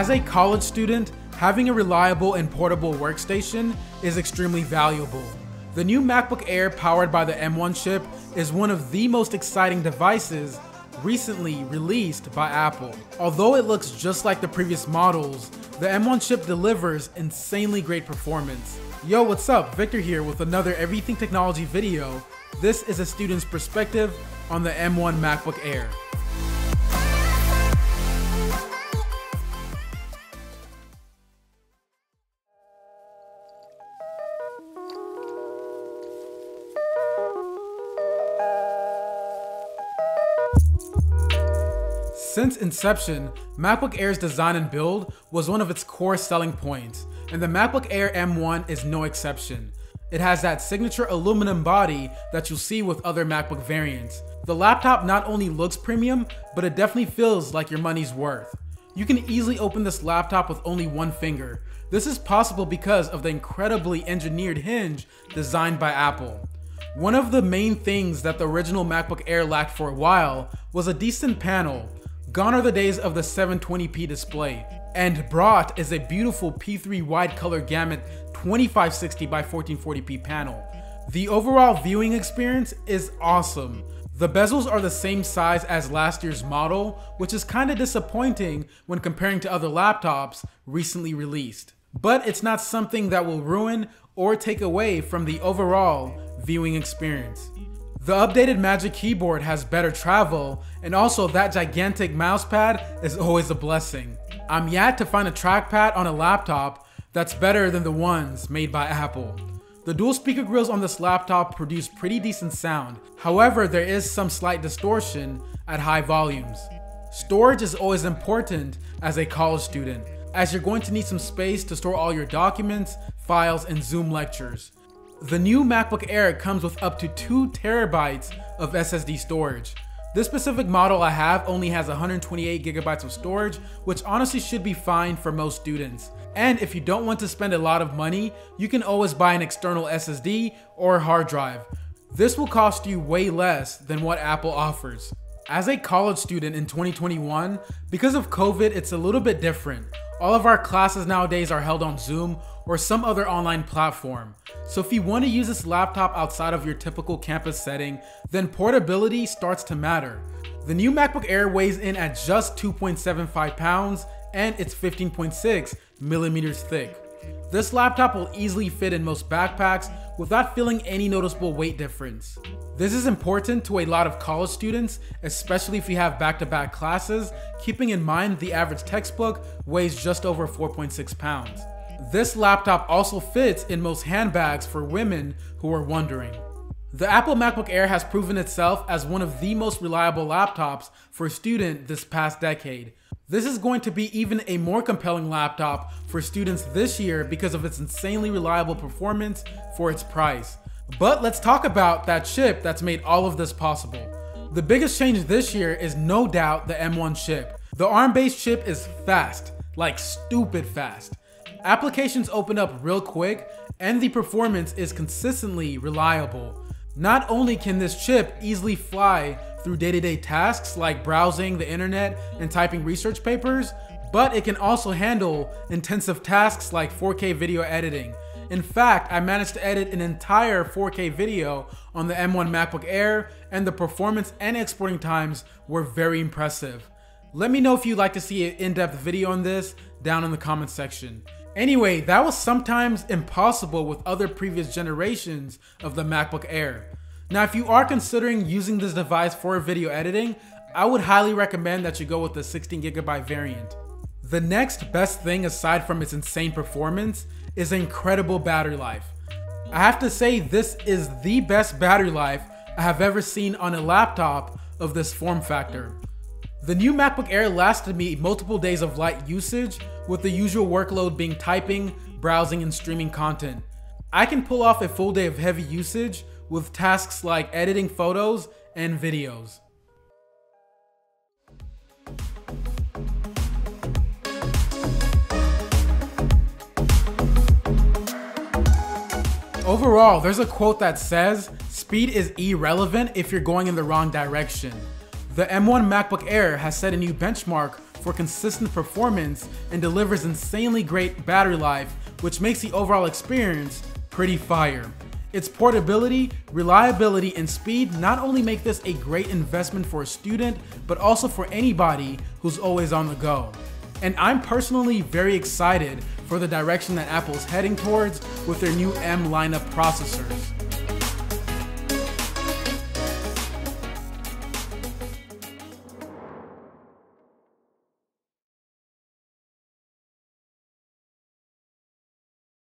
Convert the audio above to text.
As a college student, having a reliable and portable workstation is extremely valuable. The new MacBook Air powered by the M1 chip is one of the most exciting devices recently released by Apple. Although it looks just like the previous models, the M1 chip delivers insanely great performance. Yo, what's up? Victor here with another Everything Technology video. This is a student's perspective on the M1 MacBook Air. Since inception, MacBook Air's design and build was one of its core selling points, and the MacBook Air M1 is no exception. It has that signature aluminum body that you'll see with other MacBook variants. The laptop not only looks premium, but it definitely feels like your money's worth. You can easily open this laptop with only one finger. This is possible because of the incredibly engineered hinge designed by Apple. One of the main things that the original MacBook Air lacked for a while was a decent panel. Gone are the days of the 720p display, and brought is a beautiful P3 wide color gamut 2560 by 1440p panel. The overall viewing experience is awesome. The bezels are the same size as last year's model, which is kinda disappointing when comparing to other laptops recently released. But it's not something that will ruin or take away from the overall viewing experience. The updated Magic Keyboard has better travel, and also that gigantic mousepad is always a blessing. I'm yet to find a trackpad on a laptop that's better than the ones made by Apple. The dual speaker grills on this laptop produce pretty decent sound, however there is some slight distortion at high volumes. Storage is always important as a college student, as you're going to need some space to store all your documents, files, and Zoom lectures. The new MacBook Air comes with up to 2 terabytes of SSD storage. This specific model I have only has 128 gigabytes of storage, which honestly should be fine for most students. And if you don't want to spend a lot of money, you can always buy an external SSD or hard drive. This will cost you way less than what Apple offers. As a college student in 2021, because of COVID, it's a little bit different. All of our classes nowadays are held on Zoom or some other online platform. So if you want to use this laptop outside of your typical campus setting, then portability starts to matter. The new MacBook Air weighs in at just 2.75 pounds and it's 15.6 millimeters thick. This laptop will easily fit in most backpacks without feeling any noticeable weight difference. This is important to a lot of college students, especially if you have back-to-back classes, keeping in mind the average textbook weighs just over 4.6 pounds. This laptop also fits in most handbags for women who are wondering. The Apple MacBook Air has proven itself as one of the most reliable laptops for a student this past decade. This is going to be even a more compelling laptop for students this year because of its insanely reliable performance for its price. But let's talk about that chip that's made all of this possible. The biggest change this year is no doubt the M1 chip. The ARM-based chip is fast, like stupid fast. Applications open up real quick and the performance is consistently reliable. Not only can this chip easily fly through day-to-day tasks like browsing the internet and typing research papers, but it can also handle intensive tasks like 4K video editing. In fact, I managed to edit an entire 4K video on the M1 MacBook Air, and the performance and exporting times were very impressive. Let me know if you'd like to see an in-depth video on this down in the comments section. Anyway, that was sometimes impossible with other previous generations of the MacBook Air. Now, if you are considering using this device for video editing, I would highly recommend that you go with the 16GB variant. The next best thing aside from its insane performance is incredible battery life. I have to say this is the best battery life I have ever seen on a laptop of this form factor. The new MacBook Air lasted me multiple days of light usage, with the usual workload being typing, browsing, and streaming content. I can pull off a full day of heavy usage with tasks like editing photos and videos. Overall, there's a quote that says, "Speed is irrelevant if you're going in the wrong direction." The M1 MacBook Air has set a new benchmark for consistent performance and delivers insanely great battery life, which makes the overall experience pretty fire. Its portability, reliability, and speed not only make this a great investment for a student, but also for anybody who's always on the go. And I'm personally very excited for the direction that Apple's heading towards with their new M lineup processors.